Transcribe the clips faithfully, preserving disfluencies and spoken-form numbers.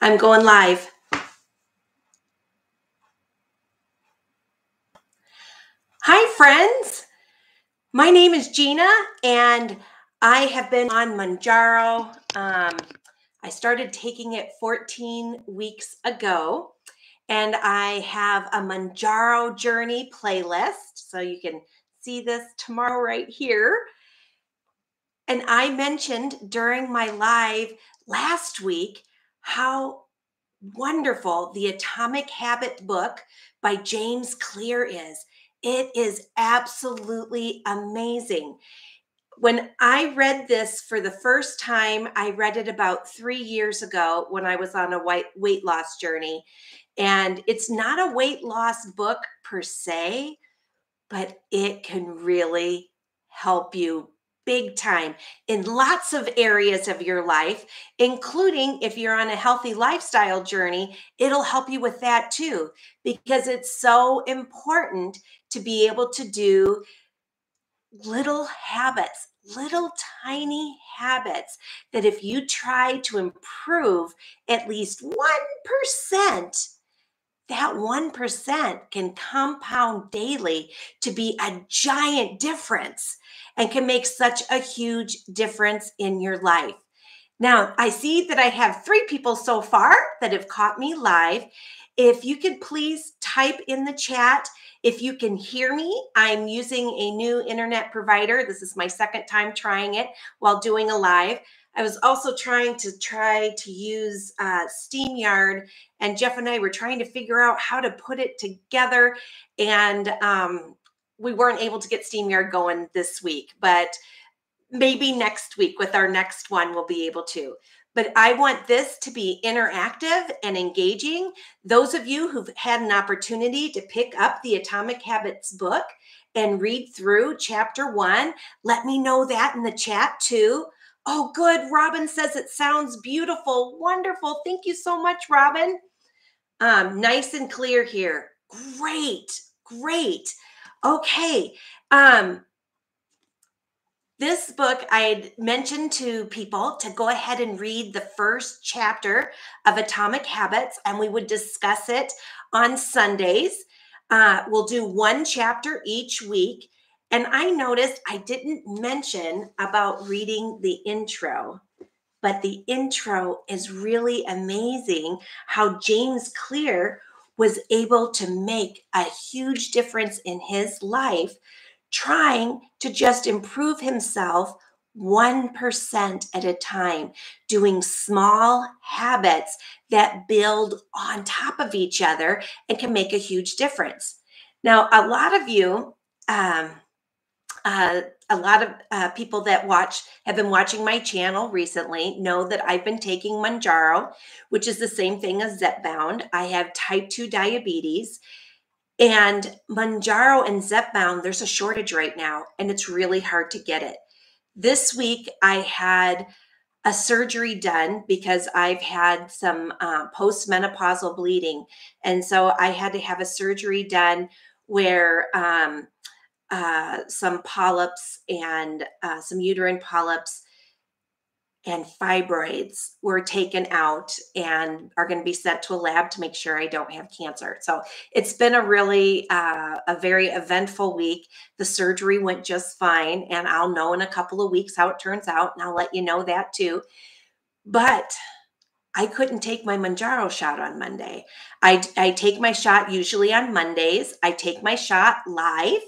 I'm going live. Hi, friends. My name is Gina, and I have been on Mounjaro. Um, I started taking it fourteen weeks ago, and I have a Mounjaro Journey playlist, so you can see this tomorrow right here. And I mentioned during my live last week how wonderful the Atomic Habit book by James Clear is. It is absolutely amazing. When I read this for the first time, I read it about three years ago when I was on a weight loss journey. And it's not a weight loss book per se, but it can really help you big time in lots of areas of your life, including if you're on a healthy lifestyle journey, it'll help you with that too, because it's so important to be able to do little habits, little tiny habits that if you try to improve at least one percent, that one percent can compound daily to be a giant difference and can make such a huge difference in your life. Now, I see that I have three people so far that have caught me live. If you could please type in the chat if you can hear me. I'm using a new internet provider. This is my second time trying it while doing a live. I was also trying to try to use uh, StreamYard, and Jeff and I were trying to figure out how to put it together, and um, we weren't able to get StreamYard going this week, but maybe next week with our next one we'll be able to. But I want this to be interactive and engaging. Those of you who've had an opportunity to pick up the Atomic Habits book and read through chapter one, let me know that in the chat too. Oh, good. Robin says it sounds beautiful. Wonderful. Thank you so much, Robin. Um, nice and clear here. Great. Great. Okay. Um, this book I had mentioned to people to go ahead and read the first chapter of Atomic Habits, and we would discuss it on Sundays. Uh, we'll do one chapter each week. And I noticed I didn't mention about reading the intro, but the intro is really amazing how James Clear was able to make a huge difference in his life, trying to just improve himself one percent at a time, doing small habits that build on top of each other and can make a huge difference. Now, a lot of you, um, Uh, a lot of uh, people that watch have been watching my channel recently know that I've been taking Mounjaro, which is the same thing as Zepbound. I have type two diabetes, and Mounjaro and Zepbound, there's a shortage right now, and it's really hard to get it. This week, I had a surgery done because I've had some uh, postmenopausal bleeding, and so I had to have a surgery done where um, Uh, some polyps and uh, some uterine polyps and fibroids were taken out and are going to be sent to a lab to make sure I don't have cancer. So it's been a really, uh, a very eventful week. The surgery went just fine, and I'll know in a couple of weeks how it turns out, and I'll let you know that too. But I couldn't take my Mounjaro shot on Monday. I, I take my shot usually on Mondays. I take my shot live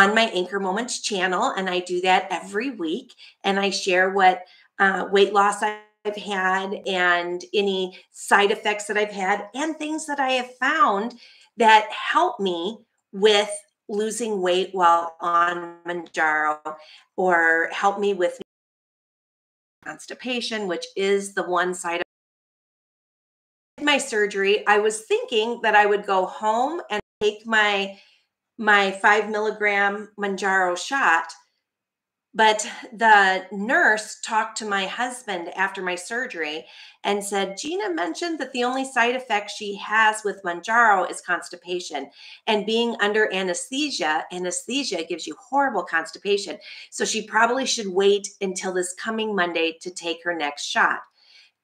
on my Anchor Moments channel, and I do that every week, and I share what uh, weight loss I've had and any side effects that I've had and things that I have found that help me with losing weight while on Mounjaro or help me with constipation, which is the one side of my surgery. I was thinking that I would go home and take my my five milligram Mounjaro shot. But the nurse talked to my husband after my surgery and said, Gina mentioned that the only side effect she has with Mounjaro is constipation, and being under anesthesia, anesthesia gives you horrible constipation. So she probably should wait until this coming Monday to take her next shot.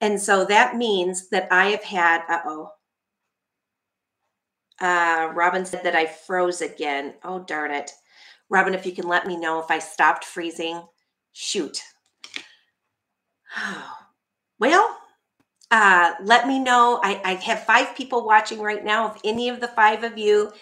And so that means that I have had, uh-oh. Uh, Robin said that I froze again. Oh, darn it. Robin, if you can let me know if I stopped freezing. Shoot. Well, uh, let me know. I, I have five people watching right now. If any of the five of you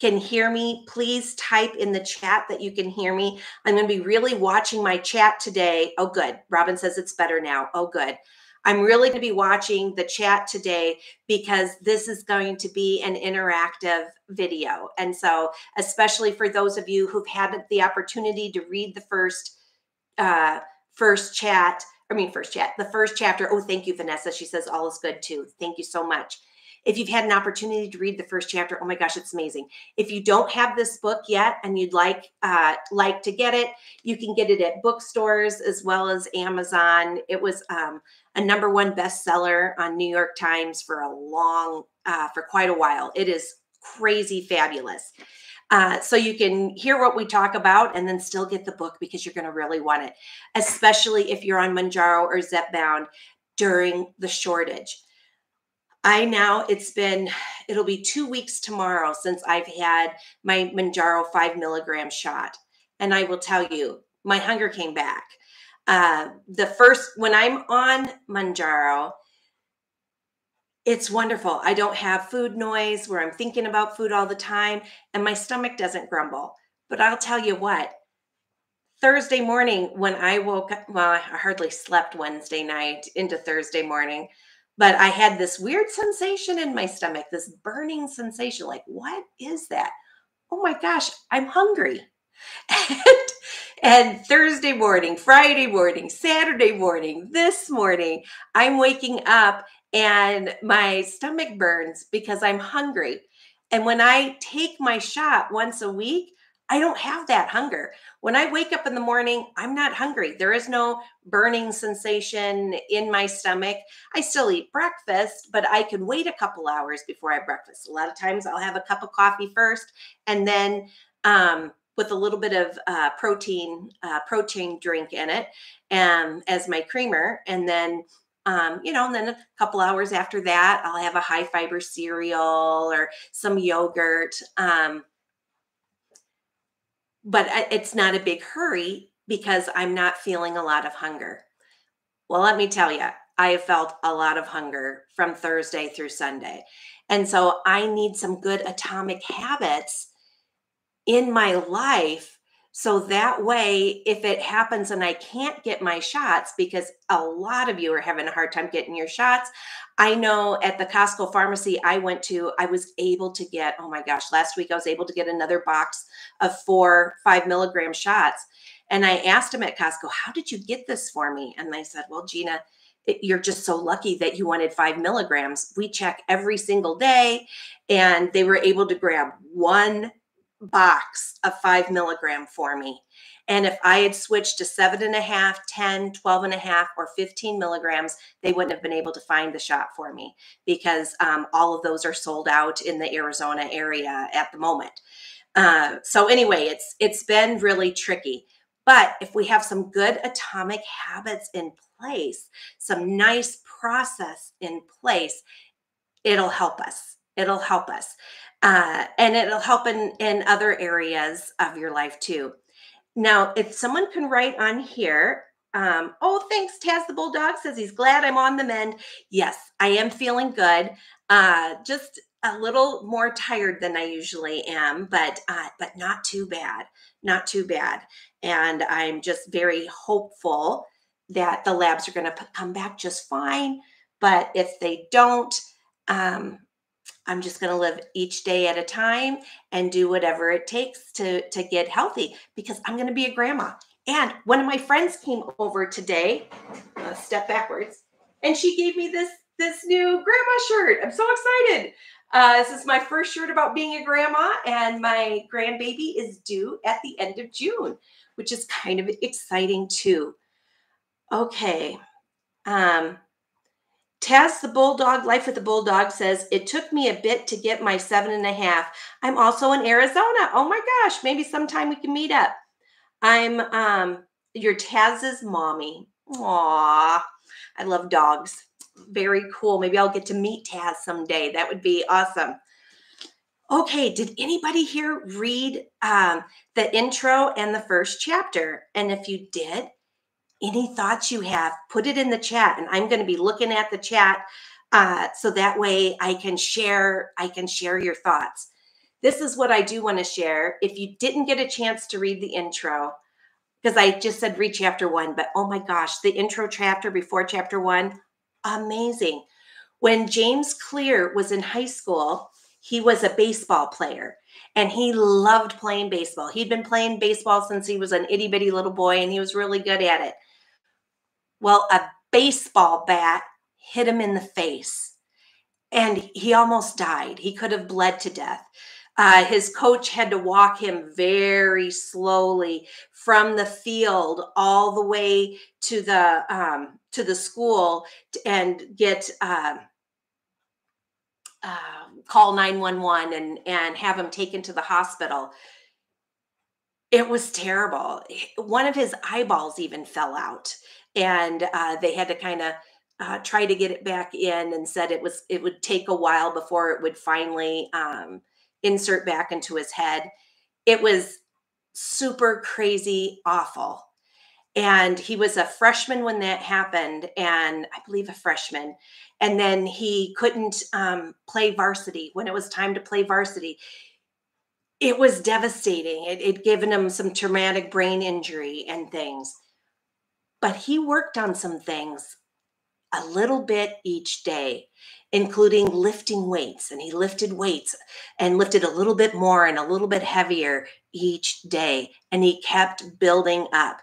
can hear me, please type in the chat that you can hear me. I'm going to be really watching my chat today. Oh, good. Robin says it's better now. Oh, good. I'm really going to be watching the chat today because this is going to be an interactive video. And so, especially for those of you who've had the opportunity to read the first, uh, first chat, I mean, first chat, the first chapter. Oh, thank you, Vanessa. She says all is good too. Thank you so much. If you've had an opportunity to read the first chapter, oh my gosh, it's amazing. If you don't have this book yet and you'd like uh, like to get it, you can get it at bookstores as well as Amazon. It was um, a number one bestseller on New York Times for a long, uh, for quite a while. It is crazy fabulous. Uh, so you can hear what we talk about and then still get the book because you're going to really want it, especially if you're on Mounjaro or Zepbound during the shortage. I now, it's been, it'll be two weeks tomorrow since I've had my Mounjaro five milligram shot. And I will tell you, my hunger came back. Uh, the first, when I'm on Mounjaro, it's wonderful. I don't have food noise where I'm thinking about food all the time and my stomach doesn't grumble. But I'll tell you what, Thursday morning when I woke up, well, I hardly slept Wednesday night into Thursday morning. But I had this weird sensation in my stomach, this burning sensation, like, what is that? Oh my gosh, I'm hungry. and, and Thursday morning, Friday morning, Saturday morning, this morning, I'm waking up and my stomach burns because I'm hungry. And when I take my shot once a week, I don't have that hunger. When I wake up in the morning, I'm not hungry. There is no burning sensation in my stomach. I still eat breakfast, but I can wait a couple hours before I breakfast. A lot of times I'll have a cup of coffee first and then um, with a little bit of uh, protein, uh, protein drink in it um, as my creamer. And then Um, you know, and then a couple hours after that, I'll have a high fiber cereal or some yogurt. Um, but it's not a big hurry because I'm not feeling a lot of hunger. Well, let me tell you, I have felt a lot of hunger from Thursday through Sunday. And so I need some good atomic habits in my life. So that way, if it happens and I can't get my shots, because a lot of you are having a hard time getting your shots. I know at the Costco pharmacy I went to, I was able to get, oh my gosh, last week I was able to get another box of four, five milligram shots. And I asked them at Costco, how did you get this for me? And they said, well, Gina, you're just so lucky that you wanted five milligrams. We check every single day. And they were able to grab one box of five milligram for me. And if I had switched to seven and a half, ten, twelve and a half, or fifteen milligrams, they wouldn't have been able to find the shot for me because um, all of those are sold out in the Arizona area at the moment. Uh, so anyway, it's it's been really tricky. But if we have some good atomic habits in place, some nice process in place, it'll help us. It'll help us. Uh, and it'll help in, in other areas of your life too. Now, if someone can write on here, um, oh, thanks, Taz the Bulldog says he's glad I'm on the mend. Yes, I am feeling good. Uh, just a little more tired than I usually am, but, uh, but not too bad, not too bad. And I'm just very hopeful that the labs are going to come back just fine. But if they don't, um, I'm just going to live each day at a time and do whatever it takes to, to get healthy because I'm going to be a grandma. And one of my friends came over today, uh, step backwards, and she gave me this, this new grandma shirt. I'm so excited. Uh, this is my first shirt about being a grandma, and my grandbaby is due at the end of June, which is kind of exciting too. Okay. Um, Tess, the Bulldog, Life with the Bulldog says, it took me a bit to get my seven and a half. I'm also in Arizona. Oh my gosh. Maybe sometime we can meet up. I'm um, your Taz's mommy. Aw, I love dogs. very cool. Maybe I'll get to meet Taz someday. That would be awesome. Okay, did anybody here read um, the intro and the first chapter? And if you did, any thoughts you have, put it in the chat. And I'm going to be looking at the chat uh, so that way I can share, I can share your thoughts. This is what I do want to share. If you didn't get a chance to read the intro, because I just said read chapter one, but oh my gosh, the intro chapter before chapter one, amazing. When James Clear was in high school, he was a baseball player and he loved playing baseball. He'd been playing baseball since he was an itty bitty little boy and he was really good at it. Well, a baseball bat hit him in the face and he almost died. He could have bled to death. Uh, his coach had to walk him very slowly from the field all the way to the um, to the school and get uh, uh, call nine one one and and have him taken to the hospital. It was terrible. One of his eyeballs even fell out, and uh, they had to kind of uh, try to get it back in. And said it was it would take a while before it would finally. Um, insert back into his head. It was super crazy awful. And he was a freshman when that happened. And I believe a freshman. And then he couldn't um, play varsity when it was time to play varsity. It was devastating. It, it given him some traumatic brain injury and things. But he worked on some things a little bit each day, including lifting weights. And he lifted weights and lifted a little bit more and a little bit heavier each day. And he kept building up.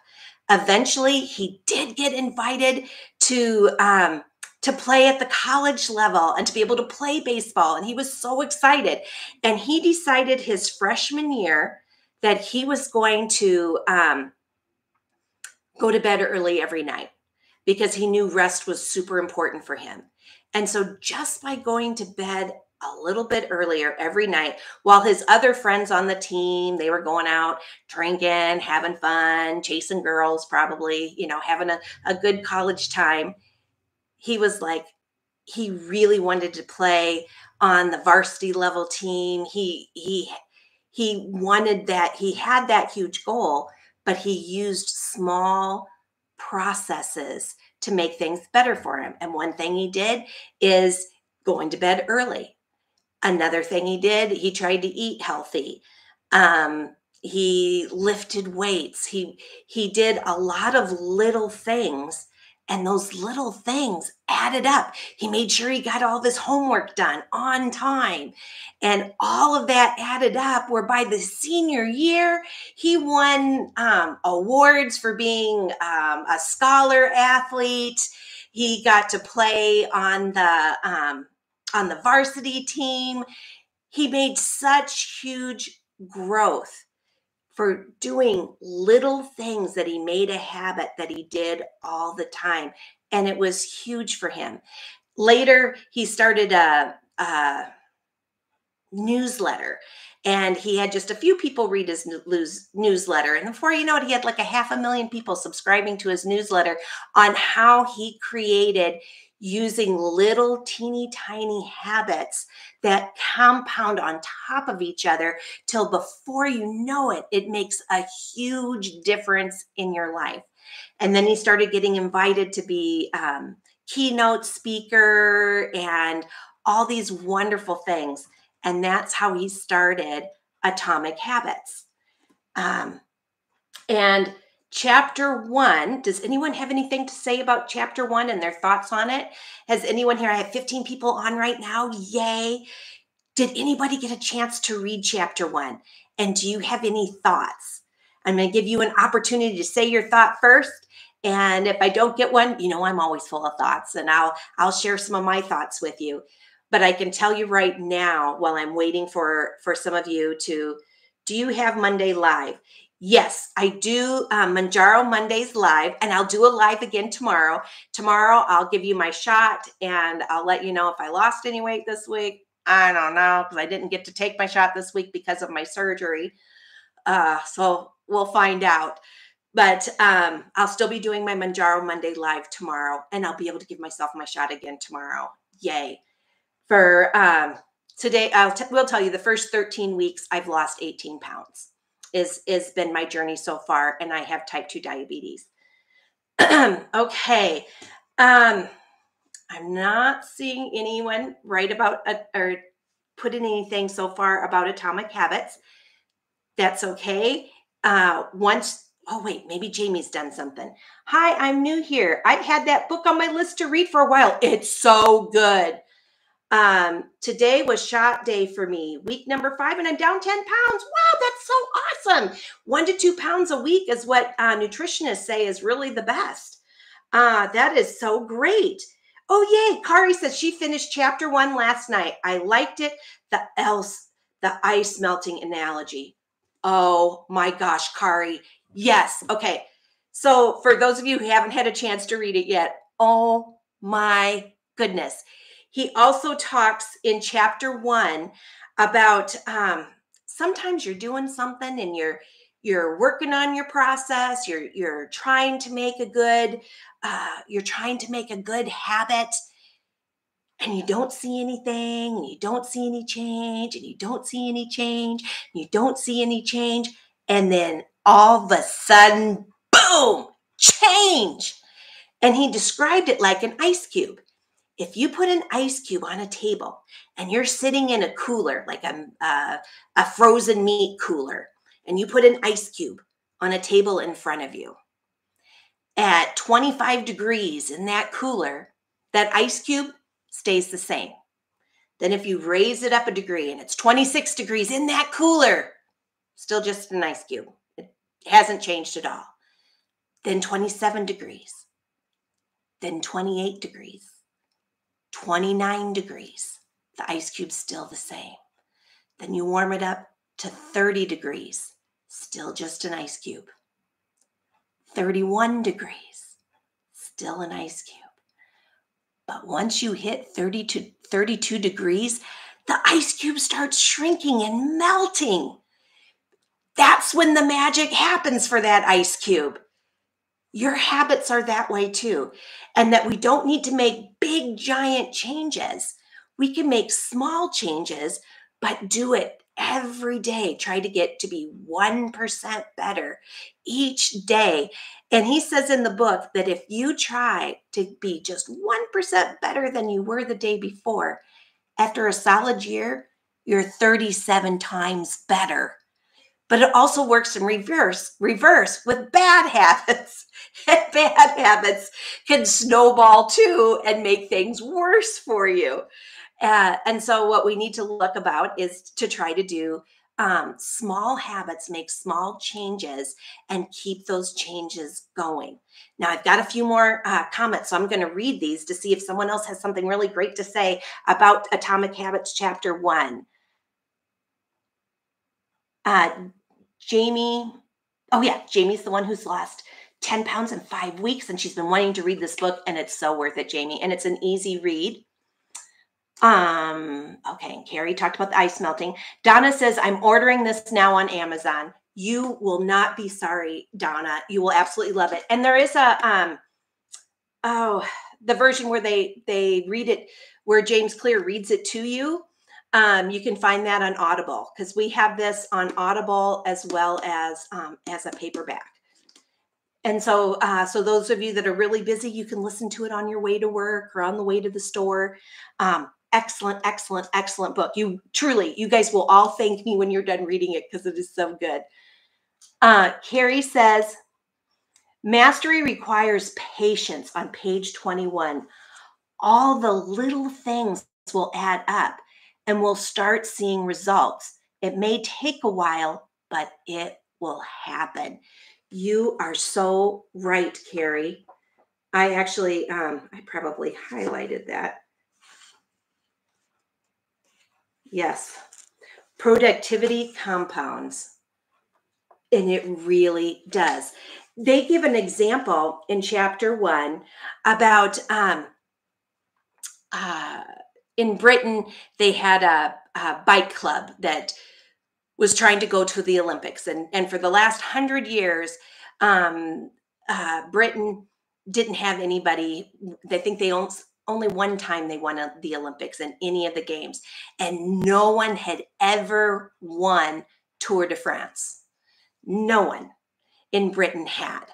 Eventually, he did get invited to, um, to play at the college level and to be able to play baseball. And he was so excited. And he decided his freshman year that he was going to um, go to bed early every night because he knew rest was super important for him. And so just by going to bed a little bit earlier every night, while his other friends on the team, they were going out drinking, having fun, chasing girls, probably, you know, having a, a good college time. He was like, he really wanted to play on the varsity level team. He, he, he wanted that. He had that huge goal, but he used small processes to make things better for him. And one thing he did is going to bed early. Another thing he did, he tried to eat healthy. Um, he lifted weights. He, he did a lot of little things, and those little things added up. He made sure he got all of his homework done on time. And all of that added up, where by the senior year, he won um, awards for being um, a scholar athlete. He got to play on the, um, on the varsity team. He made such huge growth for doing little things that he made a habit that he did all the time. And it was huge for him. Later, he started a, a newsletter, and he had just a few people read his news, newsletter. And before you know it, he had like a half a million people subscribing to his newsletter on how he created using little teeny tiny habits that compound on top of each other till before you know it, it makes a huge difference in your life. And then he started getting invited to be um, keynote speaker and all these wonderful things. And that's how he started Atomic Habits. Um, and Chapter one, does anyone have anything to say about chapter one and their thoughts on it? Has anyone here? I have fifteen people on right now. Yay. Did anybody get a chance to read chapter one? And do you have any thoughts? I'm going to give you an opportunity to say your thought first. And if I don't get one, you know, I'm always full of thoughts, and I'll, I'll share some of my thoughts with you. But I can tell you right now, while I'm waiting for, for some of you to, do you have Monday live? Yes, I do um, Mounjaro Mondays live, and I'll do a live again tomorrow. Tomorrow, I'll give you my shot, and I'll let you know if I lost any weight this week. I don't know, because I didn't get to take my shot this week because of my surgery. Uh, so we'll find out. But um, I'll still be doing my Mounjaro Monday live tomorrow, and I'll be able to give myself my shot again tomorrow. Yay. For um, today, I'll t- we'll tell you the first thirteen weeks, I've lost eighteen pounds is, is been my journey so far. And I have type two diabetes. Okay. Um, I'm not seeing anyone write about a, or put in anything so far about Atomic Habits. That's okay. Uh, once, oh wait, maybe Jamie's done something. Hi, I'm new here. I had that book on my list to read for a while. It's so good. Um, today was shot day for me, week number five, and I'm down ten pounds. Wow, that's so awesome. One to two pounds a week is what uh, nutritionists say is really the best. Uh, that is so great. Oh, yay. Kari says she finished chapter one last night. I liked it. The else, the ice melting analogy. Oh my gosh, Kari. Yes. Okay. So for those of you who haven't had a chance to read it yet, oh my goodness. He also talks in chapter one about um, sometimes you're doing something and you're you're working on your process. You're you're trying to make a good uh, you're trying to make a good habit, and you don't see anything, and you don't see any change, and you don't see any change, and you don't see any change, and then all of a sudden, boom, change. And he described it like an ice cube. If you put an ice cube on a table and you're sitting in a cooler, like a, uh, a frozen meat cooler, and you put an ice cube on a table in front of you, at twenty-five degrees in that cooler, that ice cube stays the same. Then if you raise it up a degree and it's twenty-six degrees in that cooler, still just an ice cube. It hasn't changed at all. Then twenty-seven degrees, then twenty-eight degrees. twenty-nine degrees, the ice cube's still the same. Then you warm it up to thirty degrees, still just an ice cube. thirty-one degrees, still an ice cube. But once you hit thirty-two degrees, the ice cube starts shrinking and melting. That's when the magic happens for that ice cube. Your habits are that way too, and that we don't need to make big, giant changes. We can make small changes, but do it every day. Try to get to be one percent better each day. And he says in the book that if you try to be just one percent better than you were the day before, after a solid year, you're thirty-seven times better. But it also works in reverse, reverse with bad habits. Bad habits can snowball too and make things worse for you. Uh, and so what we need to look about is to try to do um, small habits, make small changes, and keep those changes going. Now, I've got a few more uh, comments, so I'm going to read these to see if someone else has something really great to say about Atomic Habits Chapter one. Uh, Jamie, oh yeah, Jamie's the one who's lost ten pounds in five weeks and she's been wanting to read this book, and it's so worth it, Jamie. And it's an easy read. Um, okay. And Carrie talked about the ice melting. Donna says, I'm ordering this now on Amazon. You will not be sorry, Donna. You will absolutely love it. And there is a, um, oh, the version where they, they read it, where James Clear reads it to you. Um, you can find that on Audible, because we have this on Audible as well as um, as a paperback. And so uh, so those of you that are really busy, you can listen to it on your way to work or on the way to the store. Um, excellent, excellent, excellent book. You truly, you guys will all thank me when you're done reading it, because it is so good. Uh, Carrie says, mastery requires patience on page twenty-one. All the little things will add up, and we'll start seeing results. It may take a while, but it will happen. You are so right, Carrie. I actually, um, I probably highlighted that. Yes, productivity compounds, and it really does. They give an example in chapter one about um, uh, in Britain, they had a, a bike club that was trying to go to the Olympics. And, and for the last hundred years, um, uh, Britain didn't have anybody. They think they don't. Only one time they won the Olympics in any of the games, and no one had ever won Tour de France. No one in Britain had.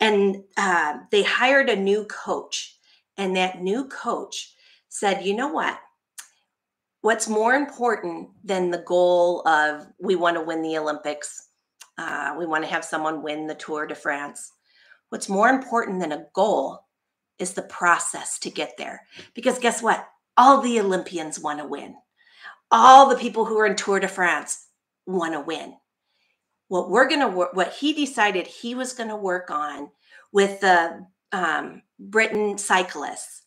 And uh, they hired a new coach, and that new coach said, you know what? What's more important than the goal of we want to win the Olympics? Uh, we want to have someone win the Tour de France. What's more important than a goal is the process to get there. Because guess what? All the Olympians want to win. All the people who are in Tour de France want to win. What we're going to work, what he decided he was going to work on with the um, Britain cyclists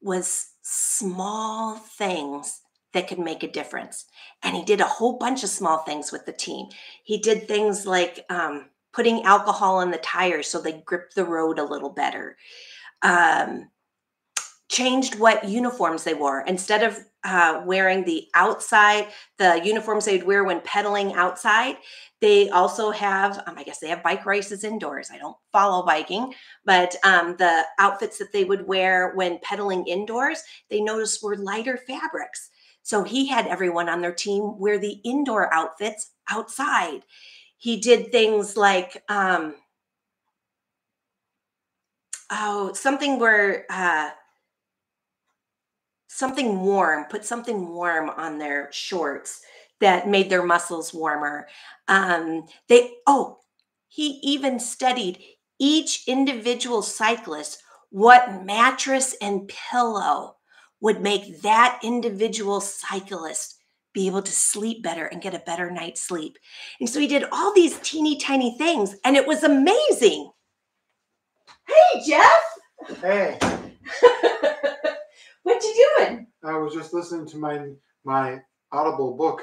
was small things that could make a difference. And he did a whole bunch of small things with the team. He did things like um, putting alcohol in the tires so they grip the road a little better. Um, changed what uniforms they wore. Instead of uh, wearing the outside, the uniforms they'd wear when pedaling outside, they also have, um, I guess they have bike races indoors. I don't follow biking, but um, the outfits that they would wear when pedaling indoors, they noticed were lighter fabrics. So he had everyone on their team wear the indoor outfits outside. He did things like, um, Oh, something where, uh, something warm, put something warm on their shorts that made their muscles warmer. Um, they, oh, he even studied each individual cyclist, what mattress and pillow would make that individual cyclist be able to sleep better and get a better night's sleep. And so he did all these teeny tiny things, and it was amazing. Hey, Jeff. Hey. What you doing? I was just listening to my my Audible book.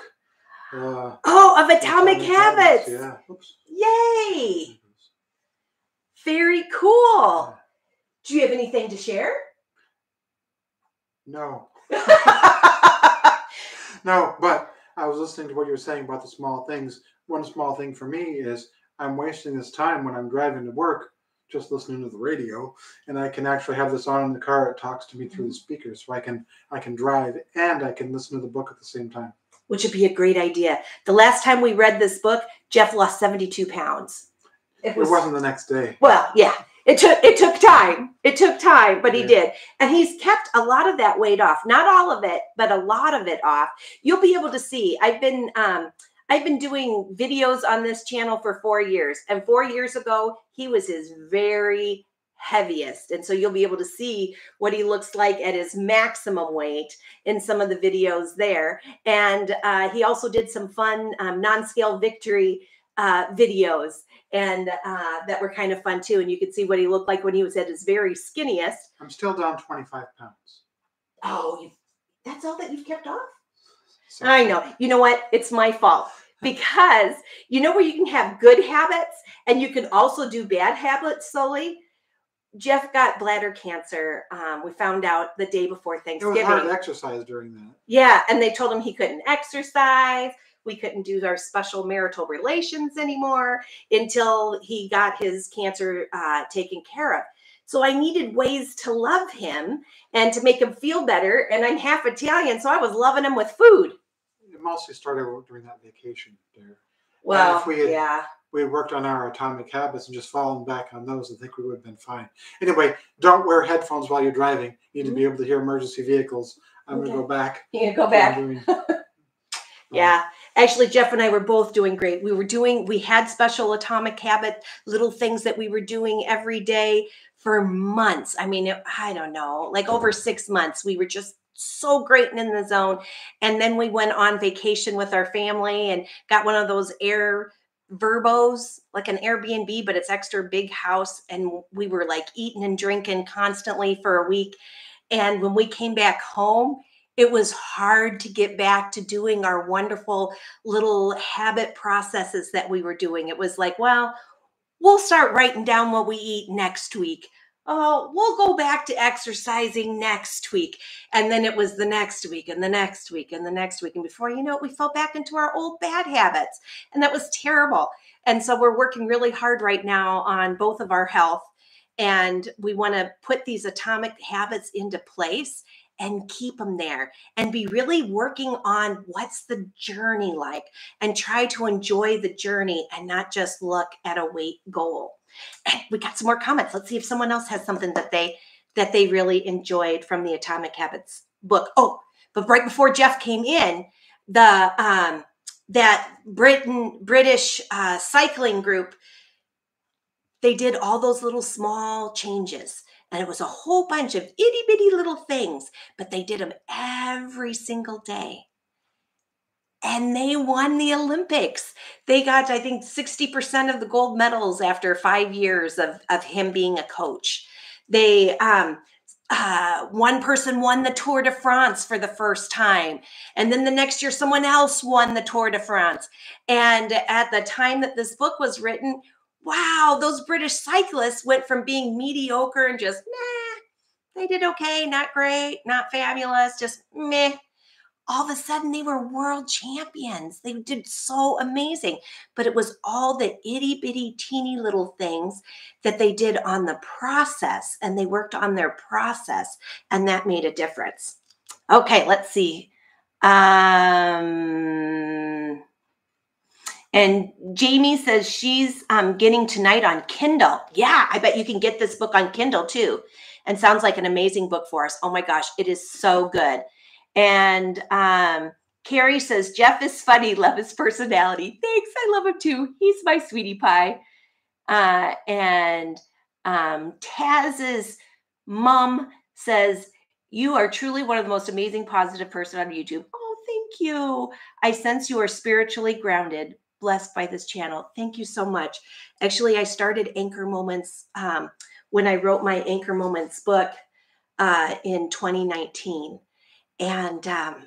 Uh, oh, of Atomic, Atomic Habits. Habits. Yeah. Oops. Yay. Very cool. Yeah. Do you have anything to share? No. No, but I was listening to what you were saying about the small things. One small thing for me is I'm wasting this time when I'm driving to work, just listening to the radio, and I can actually have this on in the car. It talks to me through the speaker, so I can I can drive and I can listen to the book at the same time. Which would be a great idea. The last time we read this book, Jeff lost seventy-two pounds. It, was, it wasn't the next day. Well, yeah, it took it took time. It took time, but he yeah. did. And he's kept a lot of that weight off. Not all of it, but a lot of it off. You'll be able to see. I've been... Um, I've been doing videos on this channel for four years. And four years ago, he was his very heaviest. And so you'll be able to see what he looks like at his maximum weight in some of the videos there. And uh, he also did some fun um, non-scale victory uh, videos and uh, that were kind of fun too. And you could see what he looked like when he was at his very skinniest. I'm still down twenty-five pounds. Oh, you've, that's all that you've kept off? So. I know. You know what? It's my fault, because you know where you can have good habits and you can also do bad habits slowly. Jeff got bladder cancer. Um, we found out the day before Thanksgiving. It was hard to exercise during that. Yeah. And they told him he couldn't exercise. We couldn't do our special marital relations anymore until he got his cancer uh, taken care of. So I needed ways to love him and to make him feel better. And I'm half Italian, so I was loving him with food. It mostly started during that vacation there. Well, if we had, yeah. we had worked on our Atomic Habits and just fallen back on those, I think we would have been fine. Anyway, don't wear headphones while you're driving. You need mm-hmm. to be able to hear emergency vehicles. I'm okay. going to go back. You're going to go back. Yeah. Actually, Jeff and I were both doing great. We were doing, we had special Atomic Habit, little things that we were doing every day for months. I mean, it, I don't know, like over six months, we were just so great and in the zone. And then we went on vacation with our family and got one of those air verbos, like an Airbnb, but it's extra big house. And we were like eating and drinking constantly for a week. And when we came back home, it was hard to get back to doing our wonderful little habit processes that we were doing. It was like, well, we'll start writing down what we eat next week. oh, we'll go back to exercising next week. And then it was the next week and the next week and the next week. And before you know it, we fell back into our old bad habits. And that was terrible. And so we're working really hard right now on both of our health. And we want to put these atomic habits into place and keep them there and be really working on what's the journey like and try to enjoy the journey and not just look at a weight goal. And we got some more comments. Let's see if someone else has something that they that they really enjoyed from the Atomic Habits book. Oh, but right before Jeff came in, the um, that Britain British uh, cycling group, they did all those little small changes. And it was a whole bunch of itty bitty little things, but they did them every single day. And they won the Olympics. They got, I think, sixty percent of the gold medals after five years of, of him being a coach. They, um, uh, one person won the Tour de France for the first time. And then the next year, someone else won the Tour de France. And at the time that this book was written, wow, those British cyclists went from being mediocre and just meh, they did okay, not great, not fabulous, just meh. All of a sudden they were world champions. They did so amazing, but it was all the itty bitty teeny little things that they did on the process, and they worked on their process, and that made a difference. Okay, let's see. Um... And Jamie says she's um, getting tonight on Kindle. Yeah, I bet you can get this book on Kindle too. And sounds like an amazing book for us. Oh my gosh, it is so good. And um, Carrie says, Jeff is funny, love his personality. Thanks, I love him too. He's my sweetie pie. Uh, and um, Taz's mom says, you are truly one of the most amazing positive person on YouTube. Oh, thank you. I sense you are spiritually grounded. Blessed by this channel. Thank you so much. Actually, I started Anchor Moments um, when I wrote my Anchor Moments book uh, in twenty nineteen. And um,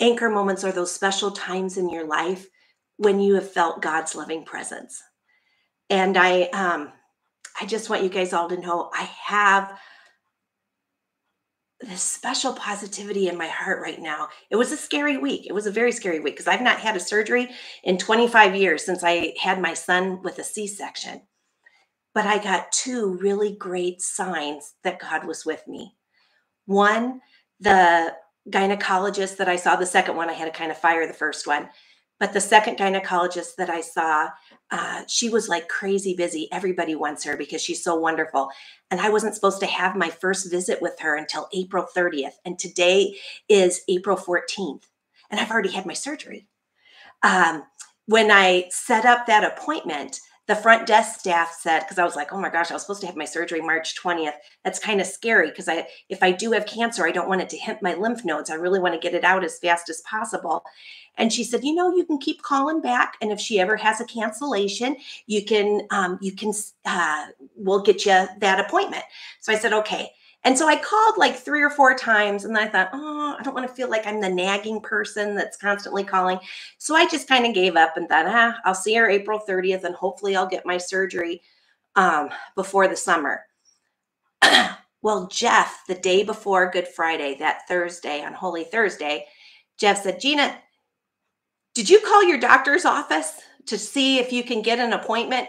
Anchor Moments are those special times in your life when you have felt God's loving presence. And I, um, I just want you guys all to know I have this special positivity in my heart right now. It was a scary week. It was a very scary week because I've not had a surgery in twenty-five years since I had my son with a C-section. But I got two really great signs that God was with me. One, the gynecologist that I saw, the second one, I had to kind of fire the first one. But the second gynecologist that I saw, uh, she was like crazy busy. Everybody wants her because she's so wonderful. And I wasn't supposed to have my first visit with her until April thirtieth. And today is April fourteenth. And I've already had my surgery. Um, when I set up that appointment, the front desk staff said, because I was like, oh my gosh, I was supposed to have my surgery March twentieth. That's kind of scary because I, if I do have cancer, I don't want it to hit my lymph nodes. I really want to get it out as fast as possible. And she said, you know, you can keep calling back. And if she ever has a cancellation, you can, um, you can, uh, we'll get you that appointment. So I said, okay. And so I called like three or four times and then I thought, oh, I don't want to feel like I'm the nagging person that's constantly calling. So I just kind of gave up and thought, ah, I'll see her April thirtieth and hopefully I'll get my surgery um, before the summer. Well, Jeff, the day before Good Friday, that Thursday on Holy Thursday, Jeff said, Gina, did you call your doctor's office to see if you can get an appointment?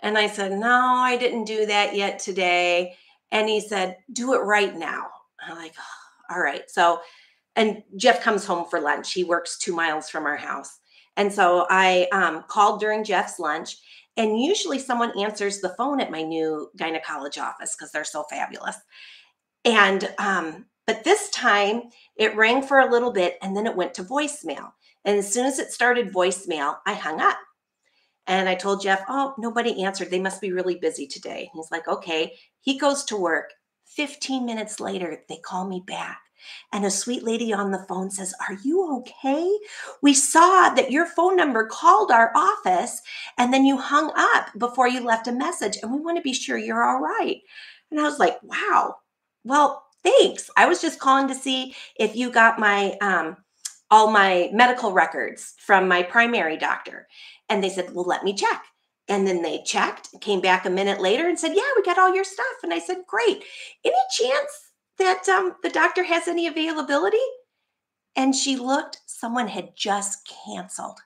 And I said, no, I didn't do that yet today. And he said, do it right now. I'm like, oh, all right. So, and Jeff comes home for lunch. He works two miles from our house. And so I um, called during Jeff's lunch. And usually someone answers the phone at my new gynecologist office because they're so fabulous. And, um, but this time it rang for a little bit and then it went to voicemail. And as soon as it started voicemail, I hung up. And I told Jeff, oh, nobody answered. They must be really busy today. He's like, okay. He goes to work. fifteen minutes later, they call me back. And a sweet lady on the phone says, are you okay? We saw that your phone number called our office and then you hung up before you left a message. And we want to be sure you're all right. And I was like, wow, well, thanks. I was just calling to see if you got my, um, all my medical records from my primary doctor. And they said, well, let me check. And then they checked, came back a minute later and said, yeah, we got all your stuff. And I said, great. Any chance that um, the doctor has any availability? And she looked, someone had just canceled.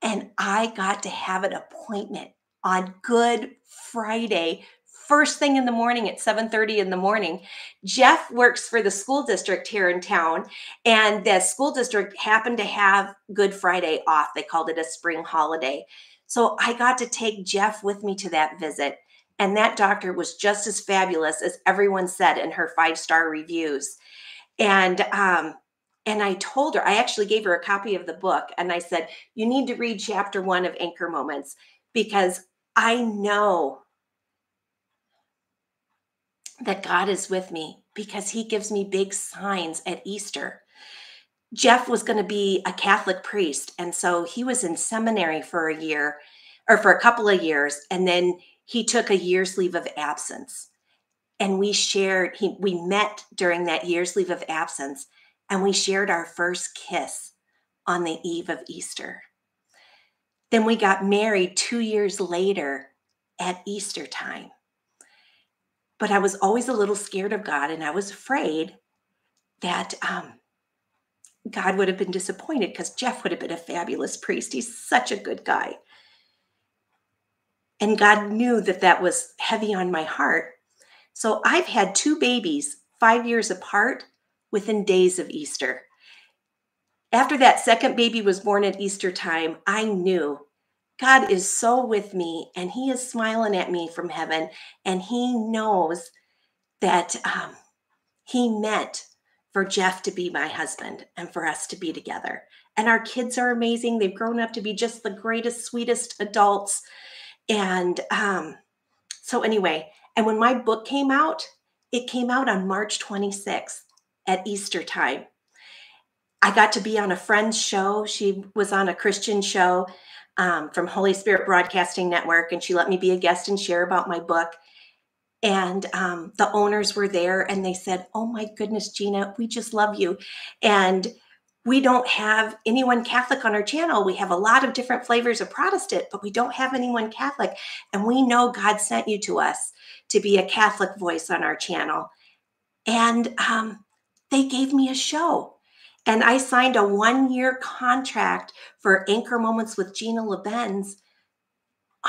And I got to have an appointment on Good Friday, first thing in the morning at seven thirty in the morning. Jeff works for the school district here in town, and the school district happened to have Good Friday off. They called it a spring holiday. So I got to take Jeff with me to that visit, and that doctor was just as fabulous as everyone said in her five-star reviews. And um, and I told her, I actually gave her a copy of the book, and I said, you need to read chapter one of Anchor Moments, because I know that God is with me because he gives me big signs at Easter. Jeff was going to be a Catholic priest, and so he was in seminary for a year or for a couple of years, and then he took a year's leave of absence. And we shared, he, we met during that year's leave of absence, and we shared our first kiss on the eve of Easter. Then we got married two years later at Easter time. But I was always a little scared of God, and I was afraid that um, God would have been disappointed because Jeff would have been a fabulous priest. He's such a good guy. And God knew that that was heavy on my heart. So I've had two babies five years apart within days of Easter. After that second baby was born at Easter time, I knew God is so with me, and he is smiling at me from heaven, and he knows that um, he meant for Jeff to be my husband and for us to be together. And our kids are amazing. They've grown up to be just the greatest, sweetest adults. And um, so anyway, and when my book came out, it came out on March twenty-sixth at Easter time. I got to be on a friend's show. She was on a Christian show um, from Holy Spirit Broadcasting Network, and she let me be a guest and share about my book. And um, the owners were there, and they said, oh my goodness, Gina, we just love you. And we don't have anyone Catholic on our channel. We have a lot of different flavors of Protestant, but we don't have anyone Catholic. And we know God sent you to us to be a Catholic voice on our channel. And um, they gave me a show. And I signed a one-year contract for Anchor Moments with Gina Labenz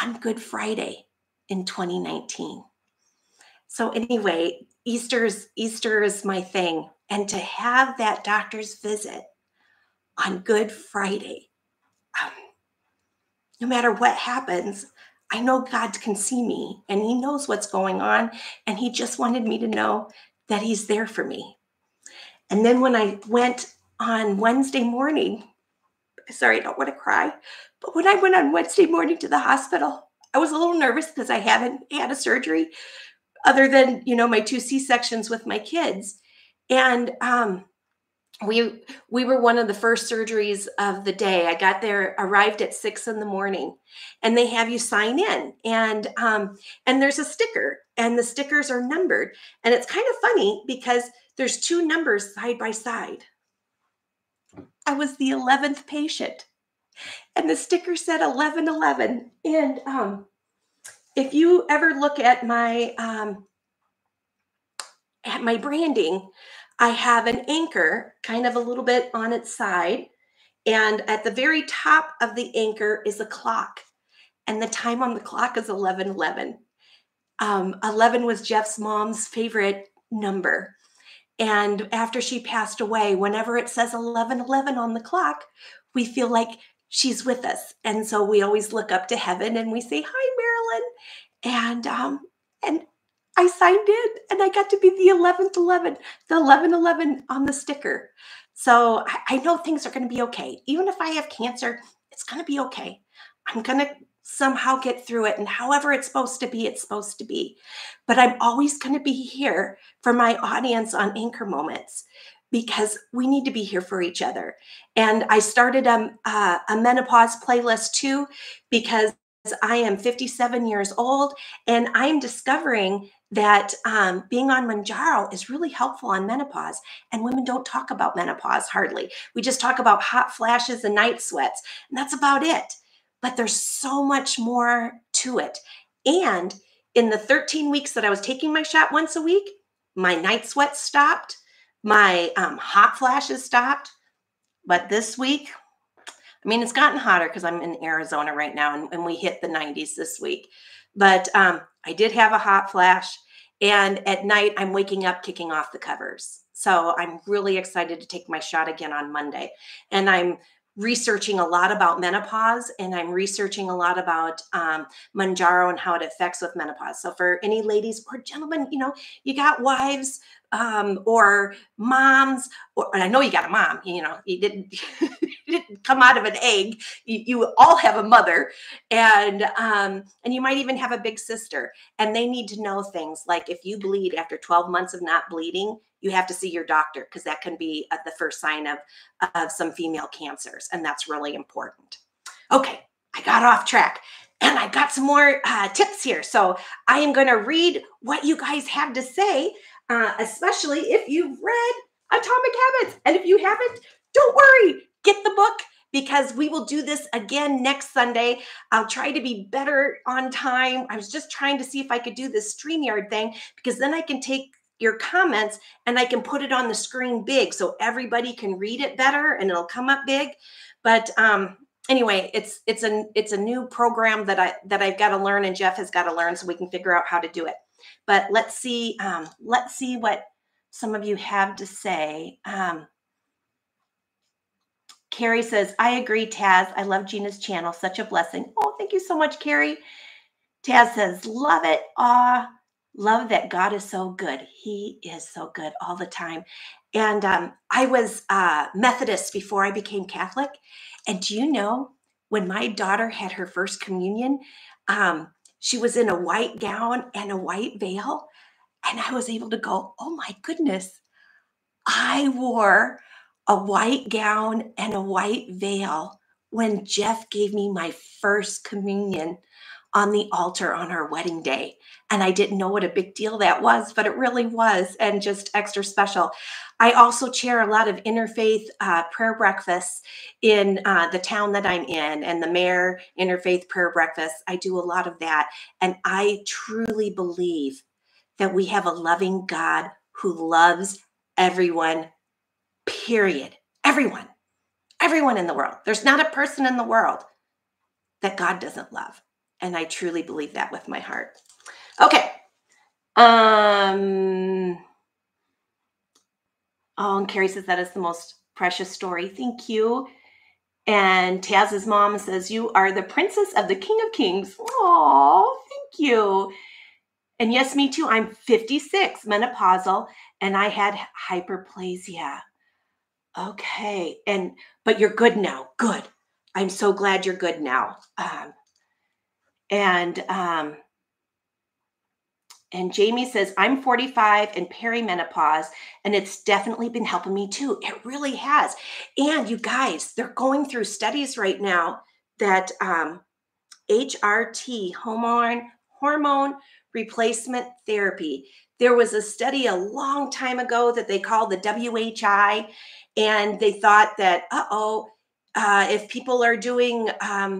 on Good Friday in twenty nineteen. So anyway, Easter's, Easter is my thing. And to have that doctor's visit on Good Friday, um, no matter what happens, I know God can see me, and he knows what's going on, and he just wanted me to know that he's there for me. And then when I went on Wednesday morning, sorry, I don't want to cry, but when I went on Wednesday morning to the hospital, I was a little nervous because I haven't had a surgery other than, you know, my two C-sections with my kids. And um, we we were one of the first surgeries of the day. I got there, arrived at six in the morning, and they have you sign in. And um, and there's a sticker, and the stickers are numbered. And it's kind of funny because there's two numbers side by side. I was the eleventh patient, and the sticker said eleven eleven. And um, if you ever look at my um, at my branding, I have an anchor kind of a little bit on its side, and at the very top of the anchor is a clock, and the time on the clock is eleven eleven. Um, eleven was Jeff's mom's favorite number. And after she passed away, whenever it says eleven eleven on the clock, we feel like she's with us. And so we always look up to heaven and we say, hi, Marilyn. And, um, and I signed in, and I got to be the eleventh eleven, the eleven eleven on the sticker. So I, I know things are going to be okay. Even if I have cancer, it's going to be okay. I'm going to somehow get through it, and however it's supposed to be, it's supposed to be. But I'm always going to be here for my audience on Anchor Moments, because we need to be here for each other. And I started a, a, a menopause playlist too, because I am fifty-seven years old, and I'm discovering that um, being on Mounjaro is really helpful on menopause, and women don't talk about menopause hardly. We just talk about hot flashes and night sweats, and that's about it. but there's so much more to it. And in the thirteen weeks that I was taking my shot once a week, my night sweat stopped, my um, hot flashes stopped. But this week, I mean, it's gotten hotter because I'm in Arizona right now, and, and we hit the nineties this week. But um, I did have a hot flash, and at night I'm waking up kicking off the covers. So I'm really excited to take my shot again on Monday. And I'm researching a lot about menopause, and I'm researching a lot about um, Mounjaro and how it affects with menopause. So for any ladies or gentlemen, you know, you got wives um, or moms, or and I know you got a mom, you know, you didn't, you didn't come out of an egg. You, you all have a mother, and um, and you might even have a big sister, and they need to know things like if you bleed after twelve months of not bleeding, you have to see your doctor, because that can be at the first sign of, of some female cancers. And that's really important. Okay, I got off track, and I got some more uh, tips here. So I am going to read what you guys have to say, uh, especially if you've read Atomic Habits. And if you haven't, don't worry, get the book, because we will do this again next Sunday. I'll try to be better on time. I was just trying to see if I could do this StreamYard thing, because then I can take your comments and I can put it on the screen big so everybody can read it better, and it'll come up big. But um, anyway, it's it's a it's a new program that I that I've got to learn, and Jeff has got to learn, so we can figure out how to do it. But let's see um, let's see what some of you have to say. Um, Carrie says, "I agree, Taz. I love Gina's channel. Such a blessing." Oh, thank you so much, Carrie. Taz says, "Love it. Ah." Love that God is so good. He is so good all the time. And um, I was uh, Methodist before I became Catholic. And do you know, when my daughter had her first communion, um, she was in a white gown and a white veil. And I was able to go, oh my goodness, I wore a white gown and a white veil when Jeff gave me my first communion on the altar on our wedding day. And I didn't know what a big deal that was, but it really was, and just extra special. I also chair a lot of interfaith uh, prayer breakfasts in uh, the town that I'm in, and the mayor interfaith prayer breakfasts. I do a lot of that. And I truly believe that we have a loving God who loves everyone, period. Everyone, everyone in the world. There's not a person in the world that God doesn't love. And I truly believe that with my heart. Okay. Um, oh, and Carrie says, that is the most precious story. Thank you. And Taz's mom says, you are the princess of the King of Kings. Oh, thank you. And yes, me too. I'm fifty-six, menopausal, and I had hyperplasia. Okay. And, but you're good now. Good. I'm so glad you're good now. Um, And um, and Jamie says, I'm forty-five and perimenopause, and it's definitely been helping me too. It really has. And you guys, they're going through studies right now that um, H R T, hormone, hormone replacement therapy. There was a study a long time ago that they called the W H I, and they thought that, uh-oh, uh, if people are doing um,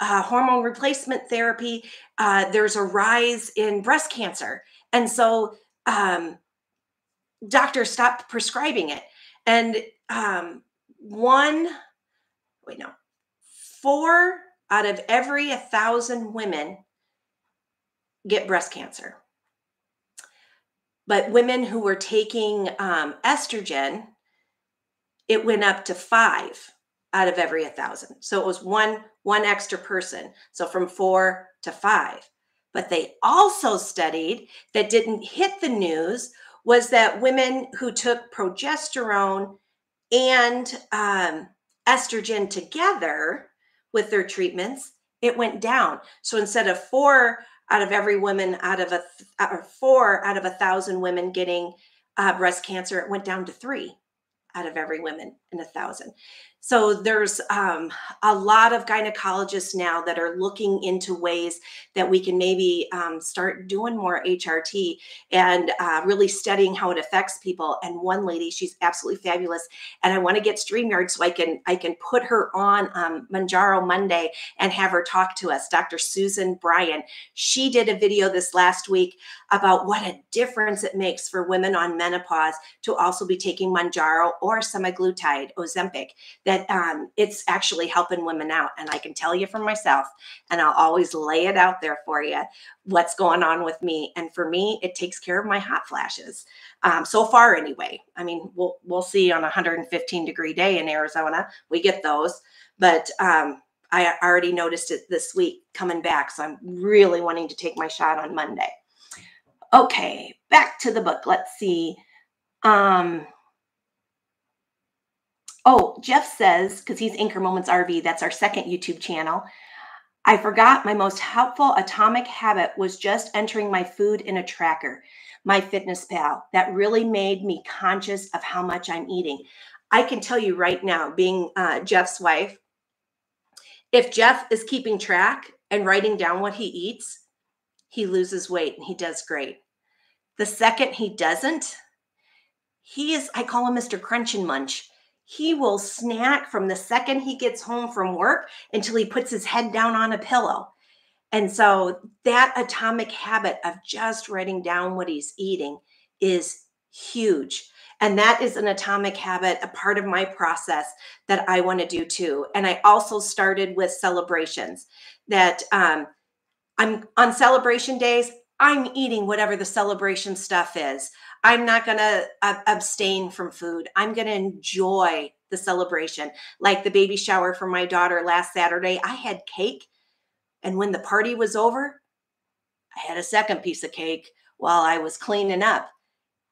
Uh, hormone replacement therapy, uh, there's a rise in breast cancer. And so um, doctors stopped prescribing it. And um, one, wait, no, four out of every a thousand women get breast cancer. But women who were taking um, estrogen, it went up to five out of every a thousand. So it was one one extra person. So from four to five. But they also studied that didn't hit the news was that women who took progesterone and um, estrogen together with their treatments, it went down. So instead of four out of every woman out of a th- or four out of a thousand women getting uh, breast cancer, it went down to three out of every woman in a thousand. So there's um, a lot of gynecologists now that are looking into ways that we can maybe um, start doing more H R T and uh, really studying how it affects people. And one lady, she's absolutely fabulous. And I want to get StreamYard so I can I can put her on um, Mounjaro Monday and have her talk to us. Doctor Susan Bryan, she did a video this last week about what a difference it makes for women on menopause to also be taking Mounjaro or semaglutide, Ozempic, that um, it's actually helping women out. And I can tell you for myself, and I'll always lay it out there for you, what's going on with me. And for me, it takes care of my hot flashes. Um, so far anyway, I mean, we'll, we'll see on a one hundred fifteen degree day in Arizona, we get those, but um, I already noticed it this week coming back. So I'm really wanting to take my shot on Monday. Okay, back to the book. Let's see. Um, oh, Jeff says, because he's Anchor Moments R V, that's our second YouTube channel. I forgot my most helpful atomic habit was just entering my food in a tracker, MyFitnessPal. That really made me conscious of how much I'm eating. I can tell you right now, being uh, Jeff's wife, if Jeff is keeping track and writing down what he eats, he loses weight and he does great. The second he doesn't, he is, I call him Mister Crunch and Munch. He will snack from the second he gets home from work until he puts his head down on a pillow. And so that atomic habit of just writing down what he's eating is huge. And that is an atomic habit, a part of my process that I want to do too. And I also started with celebrations that um, I'm on celebration days, I'm eating whatever the celebration stuff is. I'm not going to uh, abstain from food. I'm going to enjoy the celebration. Like the baby shower for my daughter last Saturday, I had cake. And when the party was over, I had a second piece of cake while I was cleaning up.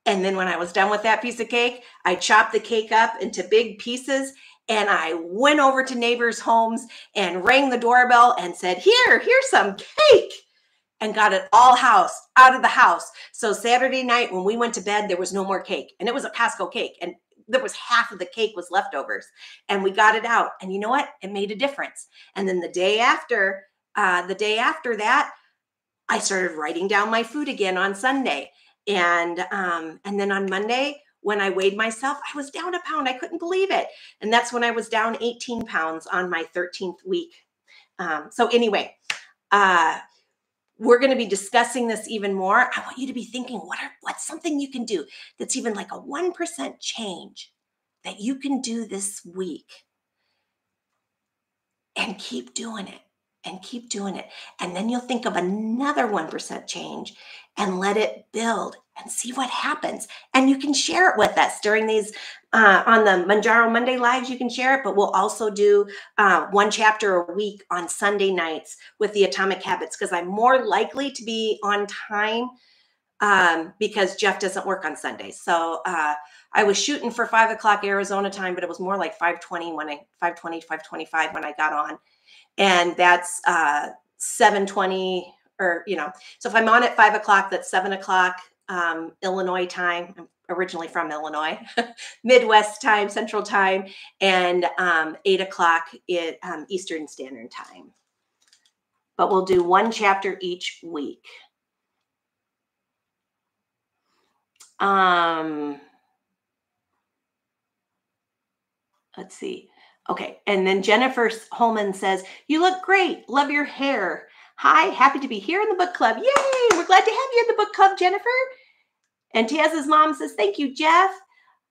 And then when I was done with that piece of cake, I chopped the cake up into big pieces. And I went over to neighbors' homes and rang the doorbell and said, here, here's some cake. And got it all house out of the house. So Saturday night when we went to bed, there was no more cake. And it was a Costco cake. And there was half of the cake was leftovers. And we got it out. And you know what? It made a difference. And then the day after, uh, the day after that, I started writing down my food again on Sunday. And, um, and then on Monday, when I weighed myself, I was down a pound. I couldn't believe it. And that's when I was down eighteen pounds on my thirteenth week. Um, so anyway, uh, we're going to be discussing this even more. I want you to be thinking, what are, what's something you can do that's even like a one percent change that you can do this week, and keep doing it and keep doing it. And then you'll think of another one percent change and let it build and see what happens. And you can share it with us during these, uh, on the Mounjaro Monday Lives, you can share it, but we'll also do uh, one chapter a week on Sunday nights with the Atomic Habits, because I'm more likely to be on time um, because Jeff doesn't work on Sundays. So uh, I was shooting for five o'clock Arizona time, but it was more like five twenty when I, five twenty, five twenty-five when I got on. And that's uh, seven twenty or, you know, so if I'm on at five o'clock, that's seven o'clock um, Illinois time. I'm originally from Illinois, Midwest time, Central time, and um, eight o'clock it, um, Eastern Standard time. But we'll do one chapter each week. Um, let's see. Okay. And then Jennifer Holman says, you look great. Love your hair. Hi, happy to be here in the book club. Yay. We're glad to have you in the book club, Jennifer. And Taz's mom says, thank you, Jeff.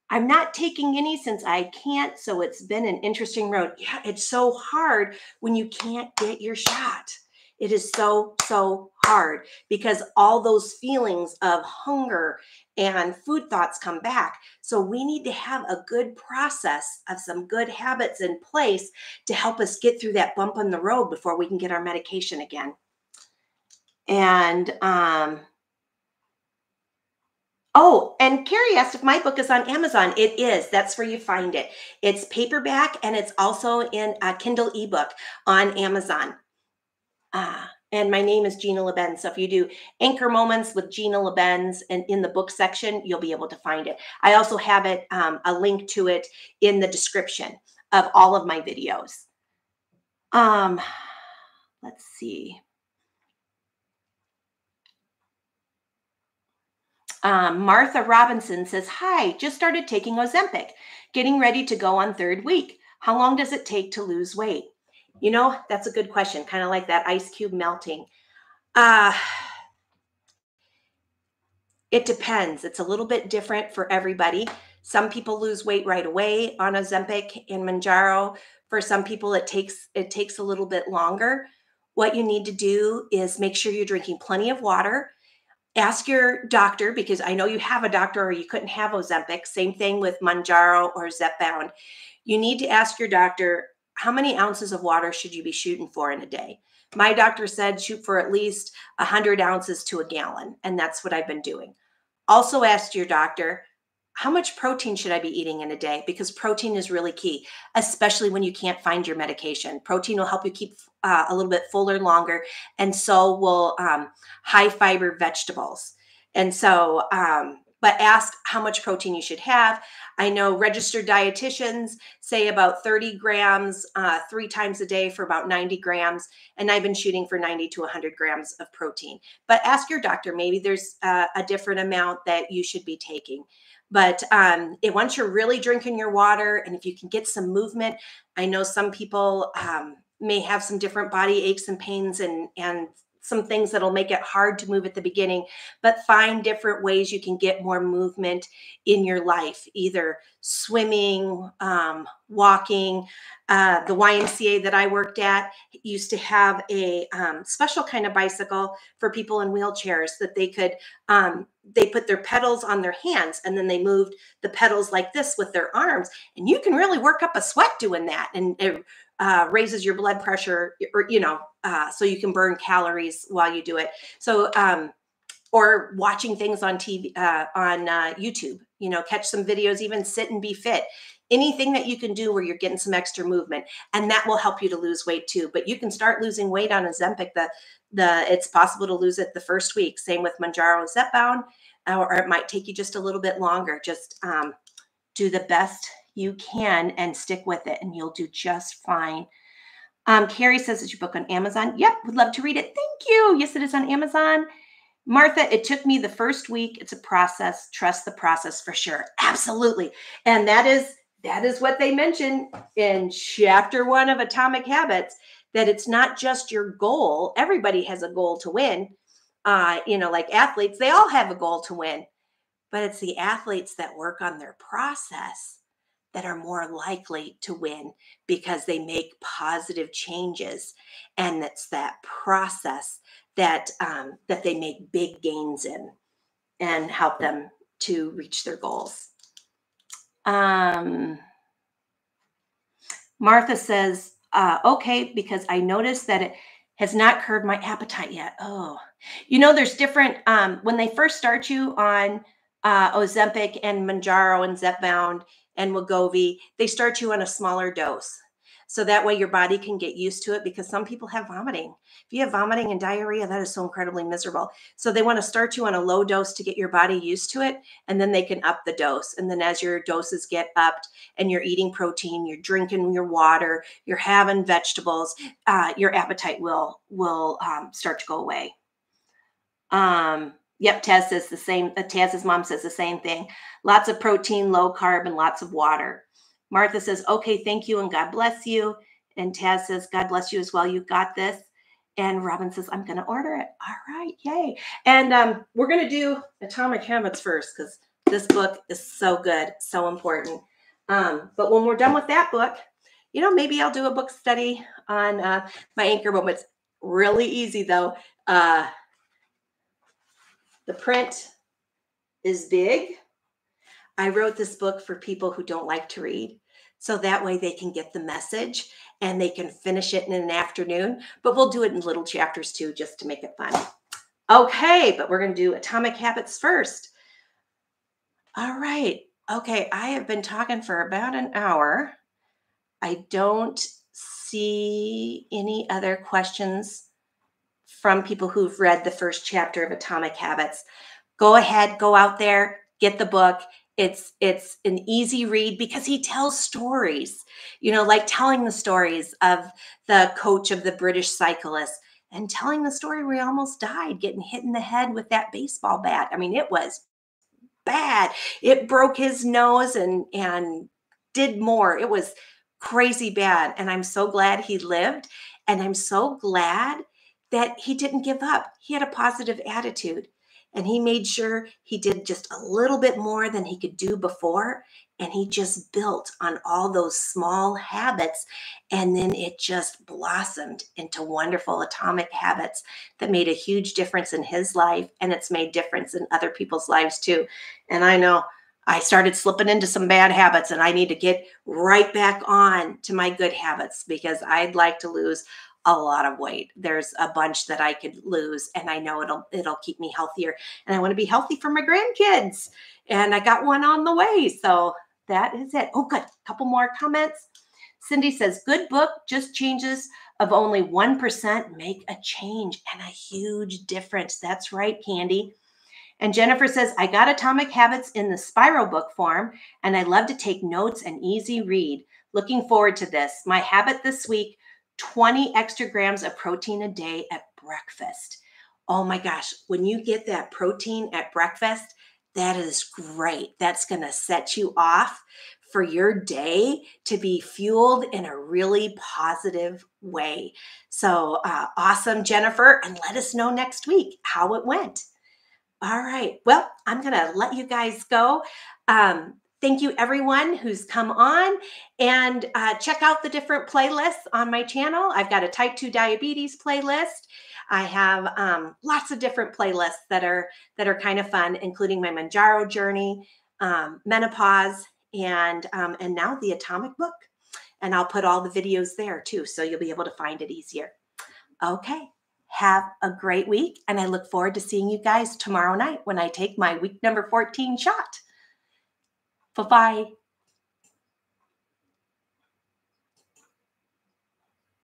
I'm not taking any since I can't. So it's been an interesting road. Yeah. It's so hard when you can't get your shot. It is so, so hard because all those feelings of hunger and food thoughts come back. So we need to have a good process of some good habits in place to help us get through that bump in the road before we can get our medication again. And, um, oh, and Carrie asked if my book is on Amazon. It is. That's where you find it. It's paperback, and it's also in a Kindle ebook on Amazon. Ah, and my name is Gina Labenz. So if you do Anchor Moments with Gina Labenz and in the book section, you'll be able to find it. I also have it, um, a link to it in the description of all of my videos. Um, let's see. Um, Martha Robinson says, hi, just started taking Ozempic, getting ready to go on third week. How long does it take to lose weight? You know, that's a good question. Kind of like that ice cube melting. Uh, it depends. It's a little bit different for everybody. Some people lose weight right away on Ozempic and Mounjaro. For some people, it takes, it takes a little bit longer. What you need to do is make sure you're drinking plenty of water. Ask your doctor, because I know you have a doctor or you couldn't have Ozempic. Same thing with Mounjaro or Zepbound. You need to ask your doctor, how many ounces of water should you be shooting for in a day? My doctor said shoot for at least one hundred ounces to a gallon, and that's what I've been doing. Also ask your doctor, how much protein should I be eating in a day? Because protein is really key, especially when you can't find your medication. Protein will help you keep uh, a little bit fuller longer, and so will um, high-fiber vegetables. And so, um, but ask how much protein you should have. I know registered dietitians say about thirty grams, uh, three times a day for about ninety grams, and I've been shooting for ninety to one hundred grams of protein. But ask your doctor, maybe there's uh, a different amount that you should be taking. But um, it, once you're really drinking your water, and if you can get some movement, I know some people um, may have some different body aches and pains and, and some things that'll make it hard to move at the beginning, but find different ways you can get more movement in your life, either swimming, um, walking. Uh, the Y M C A that I worked at used to have a um, special kind of bicycle for people in wheelchairs that they could, um, they put their pedals on their hands and then they moved the pedals like this with their arms. And you can really work up a sweat doing that. And it uh, raises your blood pressure, or, you know, uh, so you can burn calories while you do it. So, um, or watching things on T V, uh, on uh, YouTube, you know, catch some videos, even sit and be fit. Anything that you can do where you're getting some extra movement, and that will help you to lose weight too. But you can start losing weight on Ozempic. The, the, it's possible to lose it the first week. Same with Mounjaro and Zepbound, or it might take you just a little bit longer. Just um, do the best you can and stick with it, and you'll do just fine. Um, Carrie says, it's your book on Amazon. Yep, would love to read it. Thank you. Yes, it is on Amazon. Martha, it took me the first week. It's a process. Trust the process for sure. Absolutely. And that is... That is what they mention in chapter one of Atomic Habits, that it's not just your goal. Everybody has a goal to win. Uh, you know, like athletes, they all have a goal to win, but it's the athletes that work on their process that are more likely to win because they make positive changes. And it's that process that, um, that they make big gains in and help them to reach their goals. Um, Martha says, uh, okay, because I noticed that it has not curbed my appetite yet. Oh, you know, there's different, um, when they first start you on, uh, Ozempic and Mounjaro and Zepbound and Wagovi, they start you on a smaller dose. So that way your body can get used to it, because some people have vomiting. If you have vomiting and diarrhea, that is so incredibly miserable. So they want to start you on a low dose to get your body used to it, and then they can up the dose. And then as your doses get upped and you're eating protein, you're drinking your water, you're having vegetables, uh, your appetite will, will um, start to go away. Um, yep, Taz says the same. Uh, Taz's mom says the same thing. Lots of protein, low carb, and lots of water. Martha says, okay, thank you, and God bless you. And Taz says, God bless you as well. You got this. And Robin says, I'm going to order it. All right, yay. And um, we're going to do Atomic Habits first, because this book is so good, so important. Um, but when we're done with that book, you know, maybe I'll do a book study on uh, my Anchor Moments. Really easy, though. Uh, the print is big. I wrote this book for people who don't like to read, so that way they can get the message and they can finish it in an afternoon, but we'll do it in little chapters too, just to make it fun. Okay, but we're going to do Atomic Habits first. All right. Okay, I have been talking for about an hour. I don't see any other questions from people who've read the first chapter of Atomic Habits. Go ahead, go out there, get the book. It's it's an easy read because he tells stories, you know, like telling the stories of the coach of the British cyclist and telling the story where he almost died, getting hit in the head with that baseball bat. I mean, it was bad. It broke his nose and and did more. It was crazy bad. And I'm so glad he lived. And I'm so glad that he didn't give up. He had a positive attitude. And he made sure he did just a little bit more than he could do before. And he just built on all those small habits. And then it just blossomed into wonderful atomic habits that made a huge difference in his life. And it's made difference in other people's lives too. And I know I started slipping into some bad habits and I need to get right back on to my good habits because I'd like to lose a lot of weight. There's a bunch that I could lose and I know it'll, it'll keep me healthier and I want to be healthy for my grandkids and I got one on the way. So that is it. Oh, good. Couple more comments. Cindy says, good book, just changes of only one percent make a change and a huge difference. That's right, Candy. And Jennifer says, I got Atomic Habits in the spiral book form and I love to take notes and easy read. Looking forward to this. My habit this week, twenty extra grams of protein a day at breakfast. Oh my gosh, when you get that protein at breakfast, that is great. That's going to set you off for your day to be fueled in a really positive way. So uh, awesome, Jennifer, and let us know next week how it went. All right. Well, I'm going to let you guys go. Um, Thank you everyone who's come on and uh, check out the different playlists on my channel. I've got a type two diabetes playlist. I have um, lots of different playlists that are that are kind of fun, including my Mounjaro journey, um, menopause, and, um, and now the Atomic Book. And I'll put all the videos there too, so you'll be able to find it easier. Okay, have a great week. And I look forward to seeing you guys tomorrow night when I take my week number fourteen shot. Bye-bye.